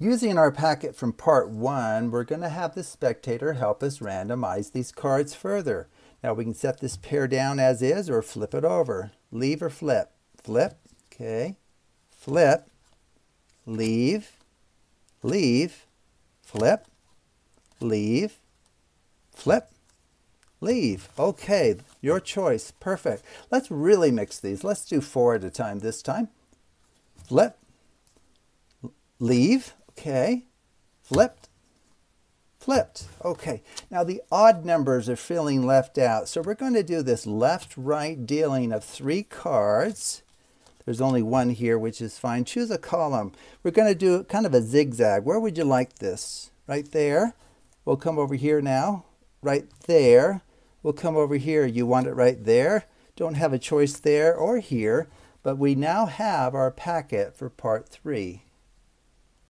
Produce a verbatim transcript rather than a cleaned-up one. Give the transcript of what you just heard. Using our packet from part one, we're going to have the spectator help us randomize these cards further. Now we can set this pair down as is or flip it over. Leave or flip? Flip. Okay. Flip. Leave. Leave. Flip. Leave. Flip. Leave. Okay. Your choice. Perfect. Let's really mix these. Let's do four at a time this time. Flip. Leave. Okay, flipped, flipped. Okay, now the odd numbers are feeling left out. So we're going to do this left-right dealing of three cards. There's only one here, which is fine. Choose a column. We're going to do kind of a zigzag. Where would you like this? Right there. We'll come over here now. Right there. We'll come over here. You want it right there. Don't have a choice there or here. But we now have our packet for part three.